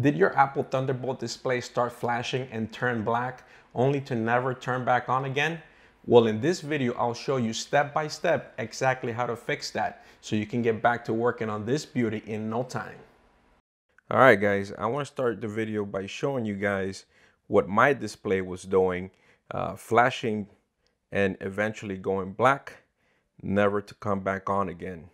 Did your Apple Thunderbolt display start flashing and turn black only to never turn back on again? Well, in this video, I'll show you step by step exactly how to fix that so you can get back to working on this beauty in no time. All right, guys, I want to start the video by showing you guys what my display was doing, flashing and eventually going black, never to come back on again.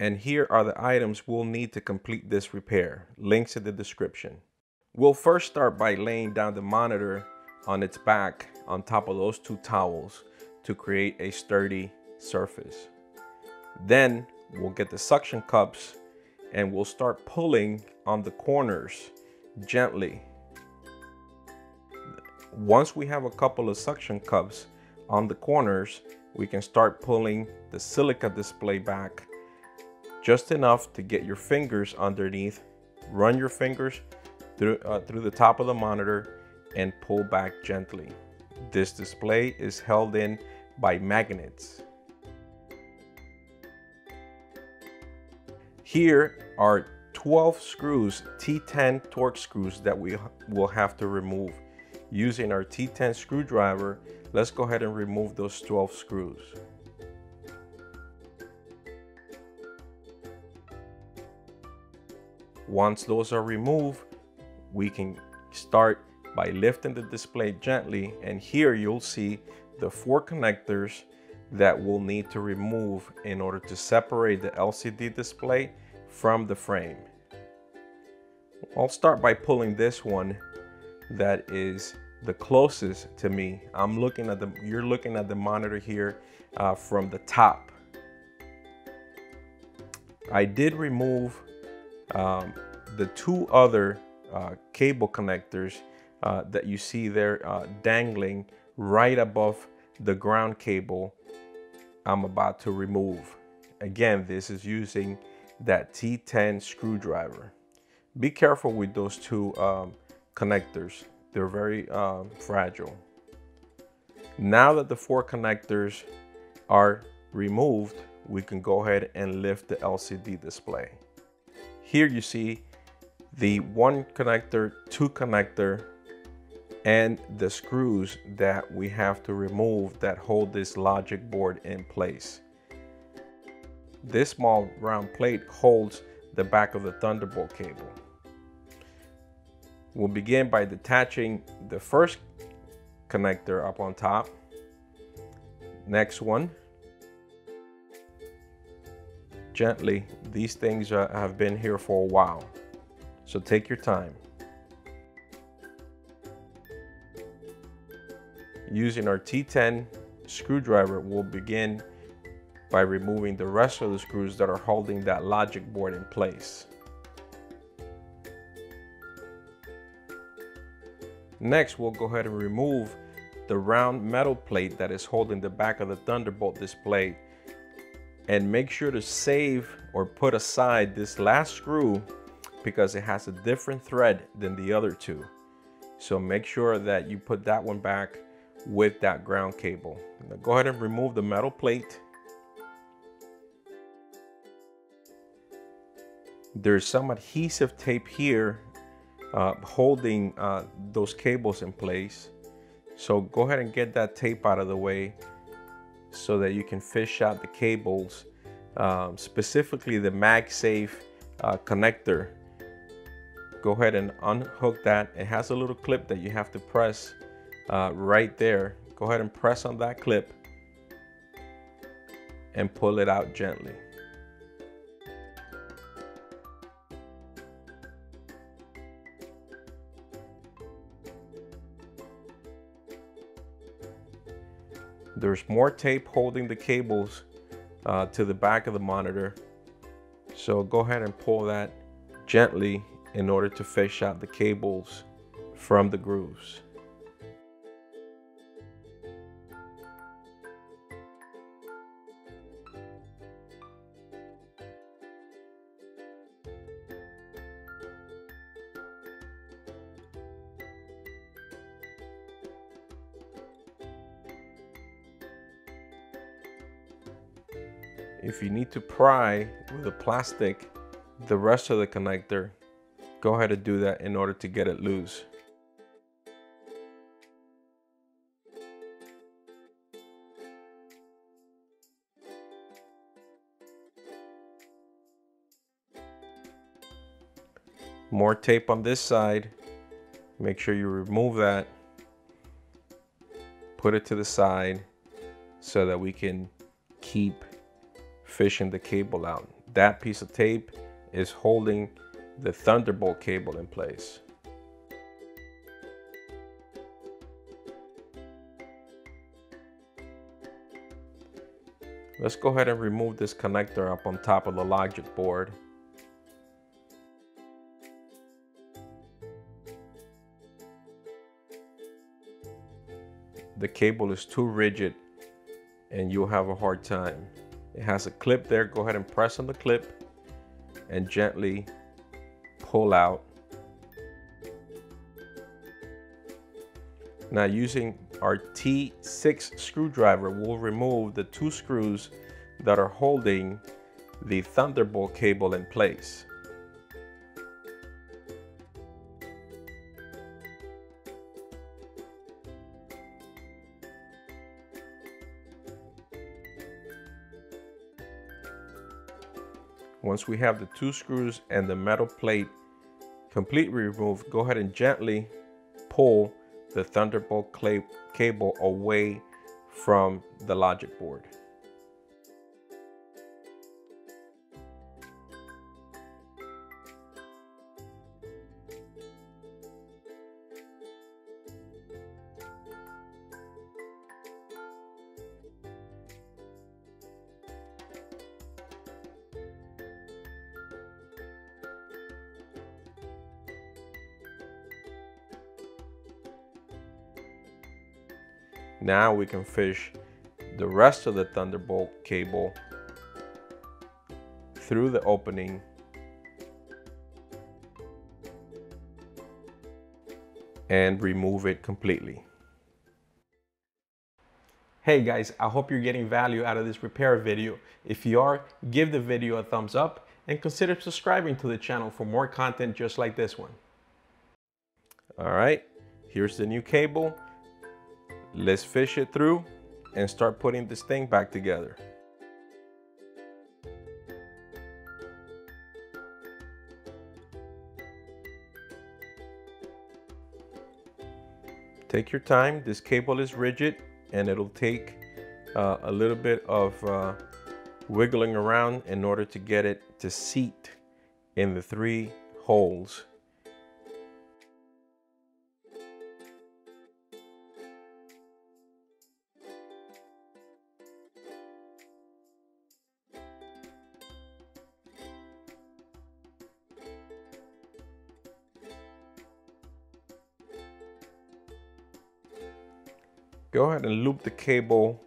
And here are the items we'll need to complete this repair. Links in the description. We'll first start by laying down the monitor on its back on top of those two towels to create a sturdy surface. Then we'll get the suction cups and we'll start pulling on the corners gently. Once we have a couple of suction cups on the corners, we can start pulling the silica display back just enough to get your fingers underneath, run your fingers through the top of the monitor and pull back gently. This display is held in by magnets. Here are 12 screws, T10 Torx screws that we will have to remove. Using our T10 screwdriver, let's go ahead and remove those 12 screws. Once those are removed, we can start by lifting the display gently, and here you'll see the 4 connectors that we'll need to remove in order to separate the LCD display from the frame. I'll start by pulling this one that is the closest to me. You're looking at the monitor here from the top. I did remove the 2 other cable connectors that you see there dangling right above the ground cable I'm about to remove. Again, this is using that T10 screwdriver. Be careful with those 2 connectors. They're very fragile. Now that the 4 connectors are removed, we can go ahead and lift the LCD display. Here you see the 1 connector, 2 connector, and the screws that we have to remove that hold this logic board in place. This small round plate holds the back of the Thunderbolt cable. We'll begin by detaching the first connector up on top. Next one. Gently, these things have been here for a while, so take your time. Using our T10 screwdriver, we'll begin by removing the rest of the screws that are holding that logic board in place. Next, we'll go ahead and remove the round metal plate that is holding the back of the Thunderbolt display, and make sure to save or put aside this last screw because it has a different thread than the other 2. So make sure that you put that one back with that ground cable. Now go ahead and remove the metal plate. There's some adhesive tape here holding those cables in place. So go ahead and get that tape out of the way so that you can fish out the cables, specifically the MagSafe connector. Go ahead and unhook that. It has a little clip that you have to press right there. Go ahead and press on that clip and pull it out gently. There's more tape holding the cables to the back of the monitor. So go ahead and pull that gently in order to fish out the cables from the grooves. If you need to pry with the plastic, the rest of the connector, go ahead and do that in order to get it loose. More tape on this side. Make sure you remove that. Put it to the side so that we can keep fishing the cable out. That piece of tape is holding the Thunderbolt cable in place. Let's go ahead and remove this connector up on top of the logic board. The cable is too rigid and you'll have a hard time. It has a clip there. Go ahead and press on the clip and gently pull out. Now, using our T6 screwdriver, we'll remove the two screws that are holding the Thunderbolt cable in place. Once we have the two screws and the metal plate completely removed, go ahead and gently pull the Thunderbolt cable away from the logic board. Now we can fish the rest of the Thunderbolt cable through the opening. And remove it completely. Hey guys, I hope you're getting value out of this repair video. If you are, give the video a thumbs up and consider subscribing to the channel for more content just like this one. All right, here's the new cable. Let's fish it through and start putting this thing back together. Take your time. This cable is rigid and it'll take a little bit of wiggling around in order to get it to seat in the three holes. Go ahead and loop the cable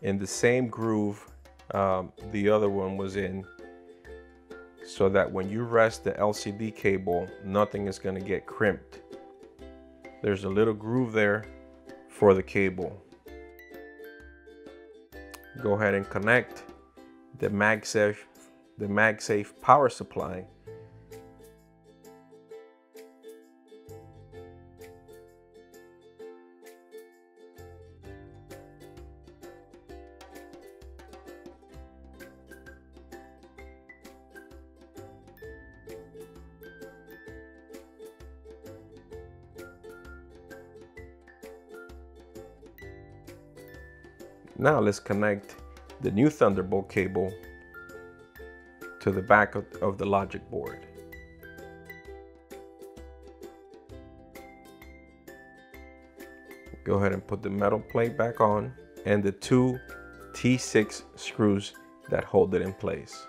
in the same groove the other one was in, so that when you rest the LCD cable, nothing is going to get crimped. There's a little groove there for the cable. Go ahead and connect the MagSafe power supply. Now let's connect the new Thunderbolt cable to the back of the logic board. Go ahead and put the metal plate back on and the two T6 screws that hold it in place.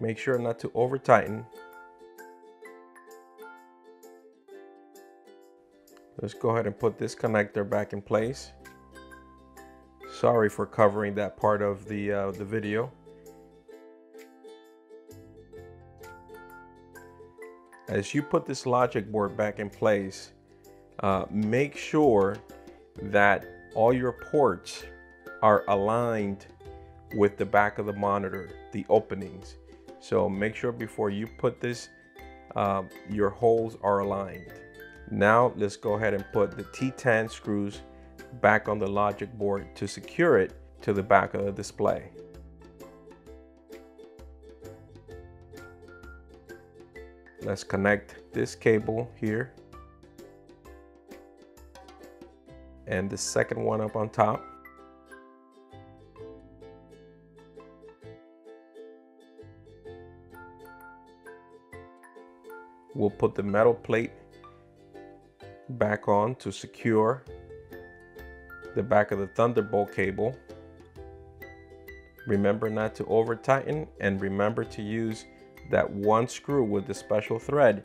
Make sure not to over tighten. Let's go ahead and put this connector back in place. Sorry for covering that part of the video. As you put this logic board back in place, make sure that all your ports are aligned with the back of the monitor. the openings. So make sure before you put this, your holes are aligned. Now let's go ahead and put the T10 screws back on the logic board to secure it to the back of the display. Let's connect this cable here and the second one up on top. We'll put the metal plate back on to secure the back of the Thunderbolt cable. Remember not to over tighten, and remember to use that one screw with the special thread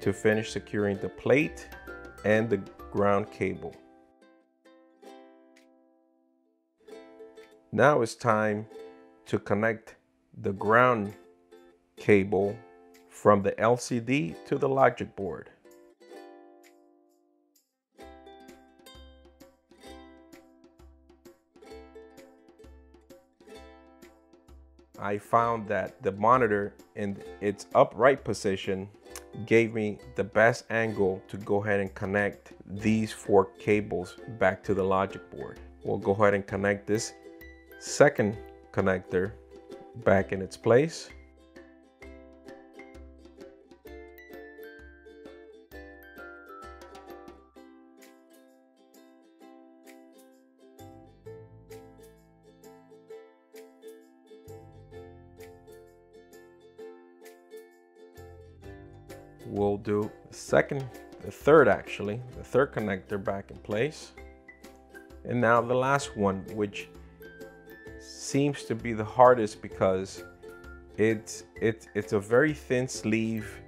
to finish securing the plate and the ground cable. Now it's time to connect the ground cable from the LCD to the logic board. I found that the monitor in its upright position gave me the best angle to go ahead and connect these four cables back to the logic board. We'll go ahead and connect this second connector back in its place. We'll do the third connector back in place. And now the last one, which seems to be the hardest because it's a very thin sleeve,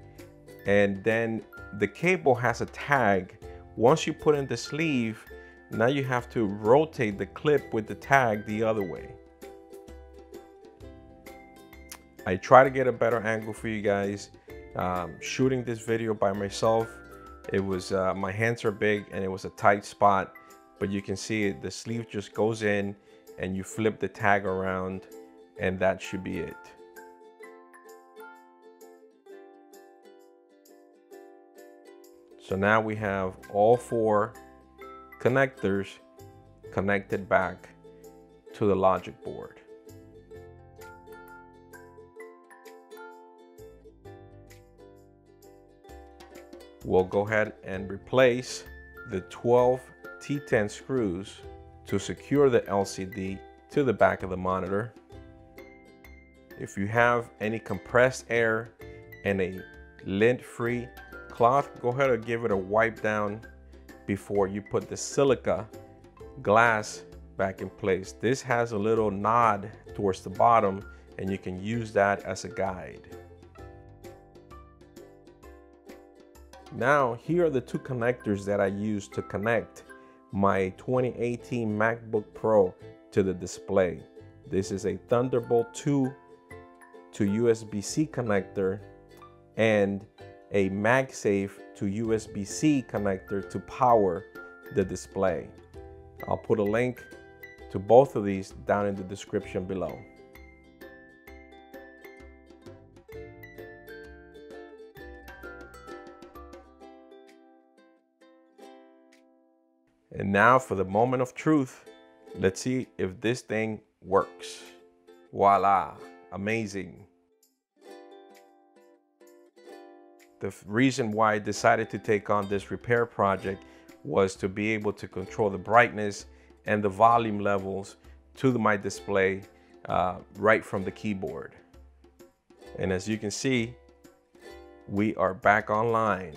and then the cable has a tag. Once you put in the sleeve, now you have to rotate the clip with the tag the other way. I try to get a better angle for you guys. Shooting this video by myself, it was my hands are big and it was a tight spot, but you can see it, the sleeve just goes in and you flip the tag around, and that should be it. So now we have all four connectors connected back to the logic board. We'll go ahead and replace the 12 T10 screws to secure the LCD to the back of the monitor. If you have any compressed air and a lint-free cloth, go ahead and give it a wipe down before you put the silica glass back in place. This has a little nod towards the bottom, and you can use that as a guide. Now, here are the two connectors that I used to connect my 2018 MacBook Pro to the display. This is a Thunderbolt 2 to USB-C connector and a MagSafe to USB-C connector to power the display. I'll put a link to both of these down in the description below. And now for the moment of truth, let's see if this thing works. Voila, amazing. The reason why I decided to take on this repair project was to be able to control the brightness and the volume levels to my display right from the keyboard. And as you can see, we are back online.